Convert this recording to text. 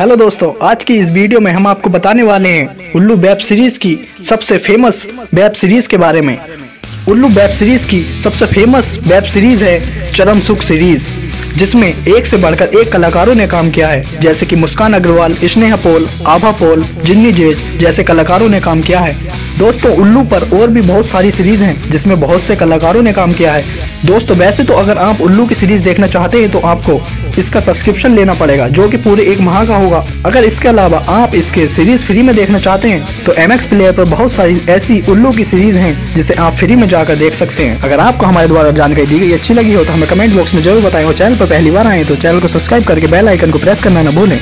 Hello दोस्तों, आज की इस वीडियो में हम आपको बताने वाले हैं उल्लू वेब सीरीज की सबसे फेमस वेब सीरीज के बारे में। उल्लू वेब सीरीज की सबसे फेमस वेब सीरीज है चरमसुख सीरीज, जिसमें एक से बढ़कर एक कलाकारों ने काम किया है, जैसे कि मुस्कान अग्रवाल, स्नेहा पोल, आभा पोल, जिन्नी जेज जैसे कलाकारों ने काम किया है। दोस्तों, उल्लू पर और भी बहुत सारी सीरीज हैं जिसमें बहुत से कलाकारों ने काम किया है। दोस्तों, वैसे तो अगर आप उल्लू की सीरीज देखना चाहते हैं तो आपको इसका सब्सक्रिप्शन लेना पड़ेगा, जो कि पूरे 1 माह का होगा। अगर इसके अलावा आप इसके सीरीज फ्री में देखना चाहते हैं तो MX प्लेयर पर बहुत सारी ऐसी उल्लू की सीरीज हैं जिसे आप फ्री में जाकर देख सकते हैं। अगर आपको हमारे द्वारा जानकारी दी गई अच्छी लगी हो तो हमें कमेंट बॉक्स में जरूर बताएं। और चैनल पर पहली बार आए तो चैनल को सब्सक्राइब करके बेल आइकन को प्रेस करना न भूलें।